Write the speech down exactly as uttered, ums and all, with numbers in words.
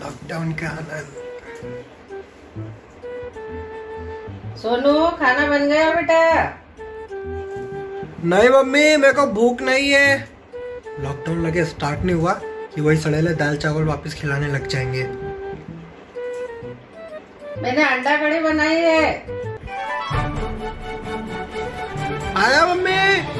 Lockdown का आनंद। सोनू खाना बन गया बेटा? नहीं मम्मी, मेरे को भूख नहीं है। लॉकडाउन लगे स्टार्ट नहीं हुआ कि वही सड़ेले दाल चावल वापस खिलाने लग जाएंगे। मैंने अंडा कड़ी बनाई है। आया मम्मी।